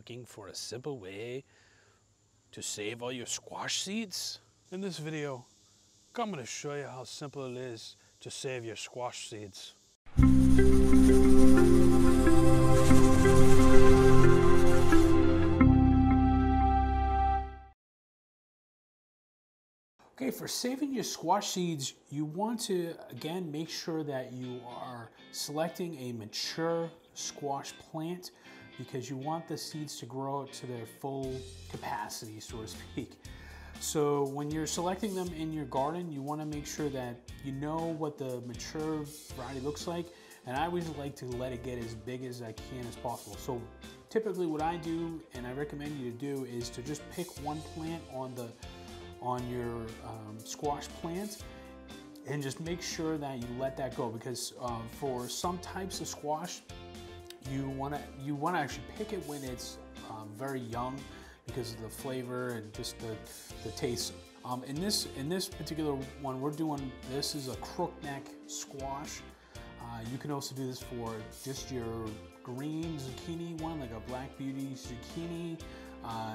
looking for a simple way to save all your squash seeds? In this video, I'm going to show you how simple it is to save your squash seeds. Okay, for saving your squash seeds, you want to, again, make sure that you are selecting a mature squash plant because you want the seeds to grow to their full capacity, so to speak. So when you're selecting them in your garden, you want to make sure that you know what the mature variety looks like. And I always like to let it get as big as I can as possible. So typically what I do, and I recommend you to do, is to just pick one plant on your squash plant and just make sure that you let that go, because for some types of squash, you want to actually pick it when it's very young because of the flavor and just the taste. In this particular one we're doing, this is a crookneck squash. You can also do this for just your green zucchini one, like a black beauty zucchini.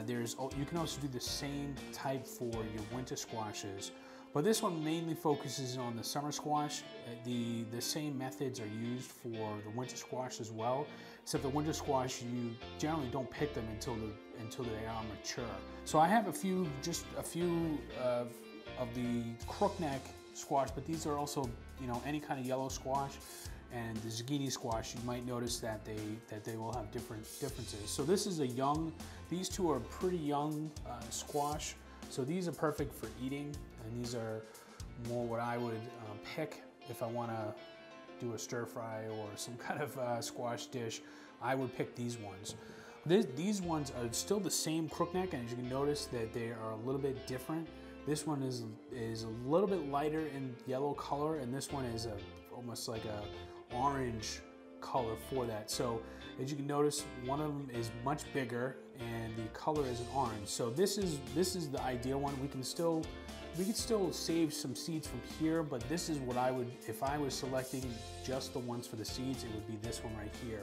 You can also do the same type for your winter squashes, but this one mainly focuses on the summer squash. The same methods are used for the winter squash as well, except the winter squash, you generally don't pick them until they are mature. So I have a few of the crookneck squash, but these are also, you know, any kind of yellow squash. And the zucchini squash, you might notice that they will have differences. So this is a young, these two are pretty young squash. So these are perfect for eating, and these are more what I would pick if I want to do a stir fry or some kind of squash dish. I would pick these ones. These ones are still the same crookneck, and as you can notice that they are a little bit different. This one is a little bit lighter in yellow color, and this one is almost like a orange color for that. So as you can notice, one of them is much bigger and the color is an orange. So this is the ideal one. We can still save some seeds from here, but this is what I would, if I was selecting just the ones for the seeds, it would be this one right here.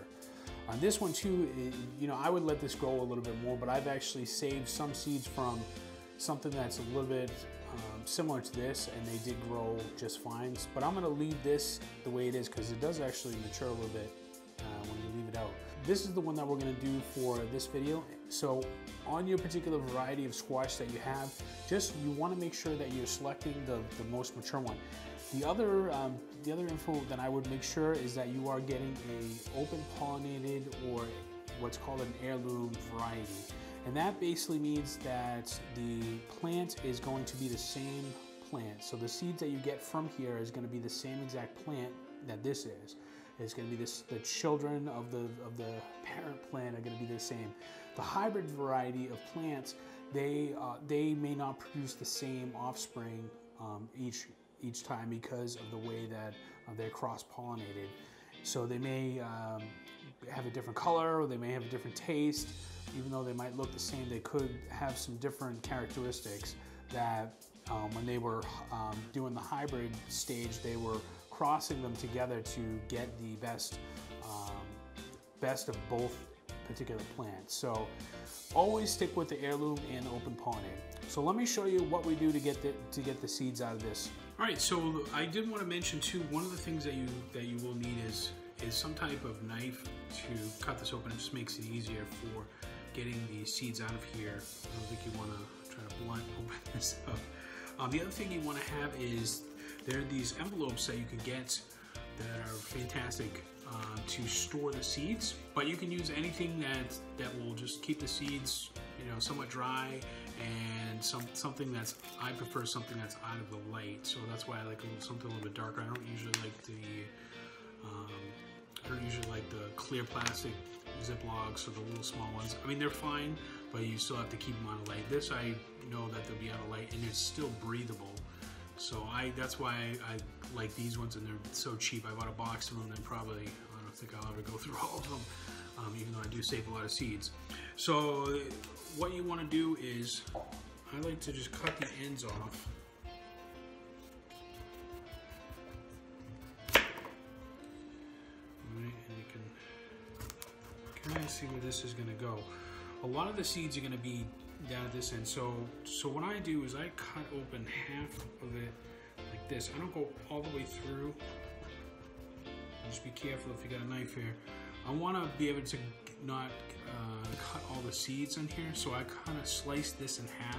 On this one too, you know, I would let this grow a little bit more, but I've actually saved some seeds from something that's a little bit similar to this, and they did grow just fine. But I'm going to leave this the way it is because it does actually mature a little bit when you leave it out. This is the one that we're going to do for this video. So on your particular variety of squash that you have, just you want to make sure that you're selecting the most mature one. The other info that I would make sure is that you are getting a open pollinated or what's called an heirloom variety. And that basically means that the plant is going to be the same plant. So the seeds that you get from here is going to be the same exact plant that this is. It's going to be this, the children of the parent plant are going to be the same. The hybrid variety of plants, they may not produce the same offspring each time because of the way that they're cross-pollinated. So they may have a different color, or they may have a different taste. Even though they might look the same, they could have some different characteristics that when they were doing the hybrid stage, they were crossing them together to get the best of both particular plants. So always stick with the heirloom and open pollinated. So let me show you what we do to get the seeds out of this. All right, so I did want to mention too, one of the things that you will need is some type of knife to cut this open. It just makes it easier for getting the seeds out of here. I don't think you want to try to blunt open this up. The other thing you want to have is there are these envelopes that you can get that are fantastic to store the seeds, but you can use anything that will just keep the seeds, you know, somewhat dry, and something that's, I prefer something that's out of the light. So that's why I like something a little bit darker. I don't usually like the clear plastic Ziplocs or the little small ones. I mean, they're fine, but you still have to keep them out of light. This, I know that they'll be out of light, and it's still breathable. So that's why I like these ones, and they're so cheap. I bought a box of them, and probably, I don't think I'll ever go through all of them, even though I do save a lot of seeds. So what you want to do is, I like to just cut the ends off. See where this is going to go. a lot of the seeds are going to be down at this end. So what I do is I cut open half of it like this. I don't go all the way through. Just be careful if you got a knife here. I want to be able to not cut all the seeds in here, so I kind of slice this in half,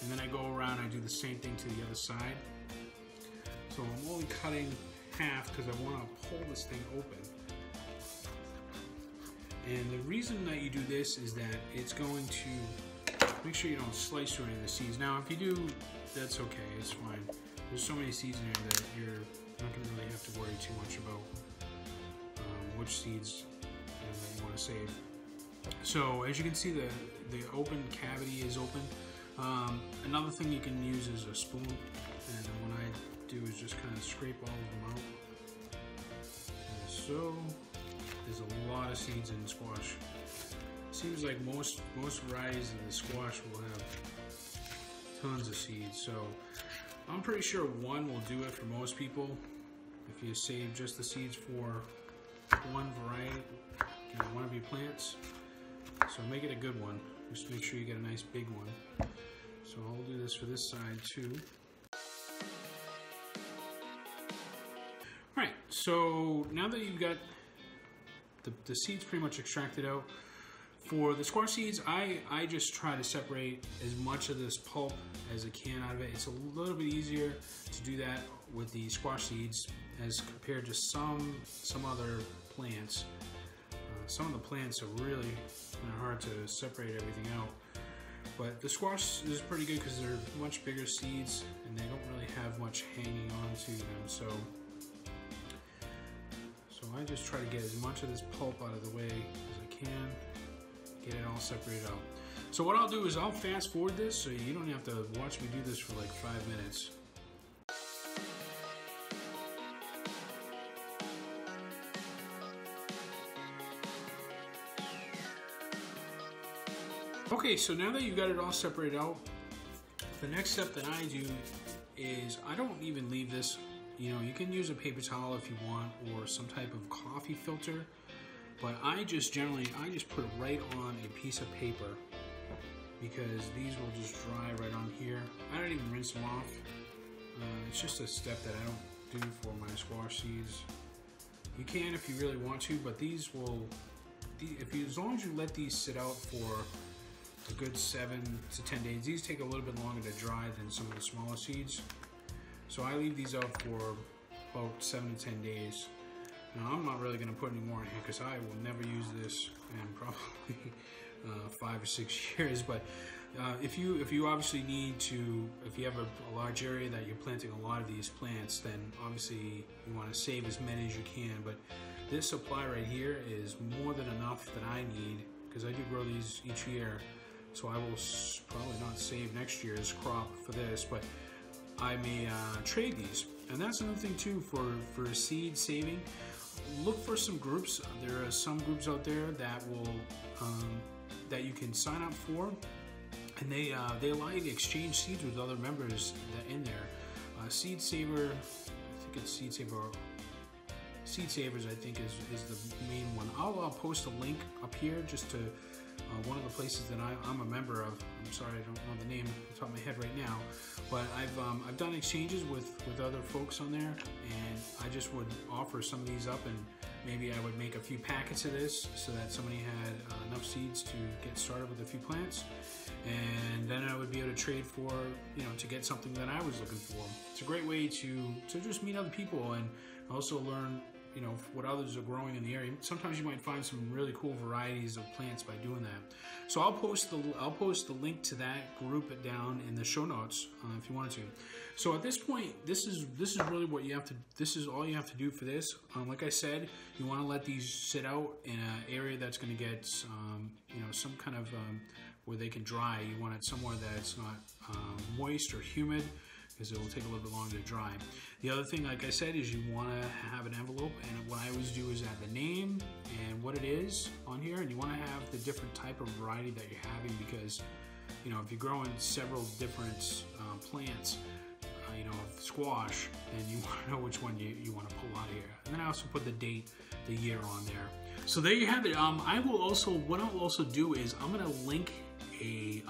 and then I go around and I do the same thing to the other side. So I'm only cutting half because I want to pull this thing open. And the reason that you do this is that it's going to make sure you don't slice through any of the seeds. Now if you do, that's okay, it's fine. There's so many seeds in here that you're not going to really have to worry too much about which seeds that you want to save. So as you can see, the open cavity is open. Another thing you can use is a spoon, and what I do is just kind of scrape all of them out. And so there's a lot of seeds in squash. Seems like most varieties in the squash will have tons of seeds, so I'm pretty sure one will do it for most people. If you save just the seeds for one variety, you know, one of your plants, so make it a good one. Just make sure you get a nice big one. So I'll do this for this side too. All right, so now that you've got the seeds pretty much extracted out, for the squash seeds, I just try to separate as much of this pulp as I can out of it. It's a little bit easier to do that with the squash seeds as compared to some other plants. Some of the plants are really kind of hard to separate everything out. But the squash is pretty good because they're much bigger seeds and they don't really have much hanging on to them. So I just try to get as much of this pulp out of the way as I can. Get it all separated out. So what I'll do is I'll fast forward this so you don't have to watch me do this for like 5 minutes. Okay, so now that you've got it all separated out, the next step that I do is I don't even leave this. You know, you can use a paper towel if you want or some type of coffee filter. But I just put it right on a piece of paper because these will just dry right on here. I don't even rinse them off. It's just a step that I don't do for my squash seeds. You can if you really want to, but these will, as long as you let these sit out for a good 7 to 10 days, these take a little bit longer to dry than some of the smaller seeds. So I leave these out for about 7 to 10 days. Now, I'm not really going to put any more in here because I will never use this in probably 5 or 6 years. But if you obviously need to, if you have a large area that you're planting a lot of these plants, then obviously you want to save as many as you can. But this supply right here is more than enough that I need because I do grow these each year. So I will probably not save next year's crop for this, but I may trade these. And that's another thing too for seed saving. Look for some groups. There are some groups out there that will that you can sign up for, and they allow you to exchange seeds with other members that in there. Seed Saver, I think it's Seed Saver. Seed Savers, I think is the main one. I'll post a link up here just to one of the places that I'm a member of. I'm sorry, I don't know the name off the top of my head right now, but I've done exchanges with other folks on there, and I just would offer some of these up, and maybe I would make a few packets of this so that somebody had enough seeds to get started with a few plants, and then I would be able to trade for, you know, to get something that I was looking for. It's a great way to just meet other people and also learn, you know, what others are growing in the area. Sometimes you might find some really cool varieties of plants by doing that. So I'll post the link to that group down in the show notes if you wanted to. So at this point, this is really what you have to. This is all you have to do for this. Like I said, you want to let these sit out in an area that's going to get you know, some kind of where they can dry. You want it somewhere that's not moist or humid, because it will take a little bit longer to dry. The other thing, like I said, is you want to have an envelope, and what I always do is add the name and what it is on here, and you want to have the different type of variety that you're having, because, you know, if you're growing several different plants, you know, squash, then you want to know which one you want to pull out of here. And then I also put the date, the year on there. So there you have it. What I'll also do is I'm gonna link a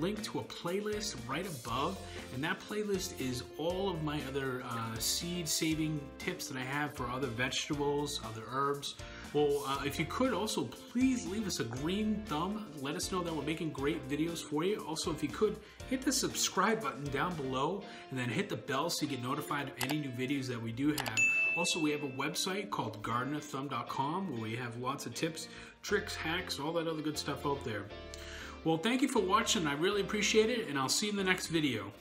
link to a playlist right above, and that playlist is all of my other seed saving tips that I have for other vegetables, other herbs. Well, if you could also please leave us a green thumb, let us know that we're making great videos for you. Also, if you could hit the subscribe button down below and then hit the bell so you get notified of any new videos that we do have. Also, we have a website called gardenerthumb.com where we have lots of tips, tricks, hacks, all that other good stuff out there. Well, thank you for watching. I really appreciate it, and I'll see you in the next video.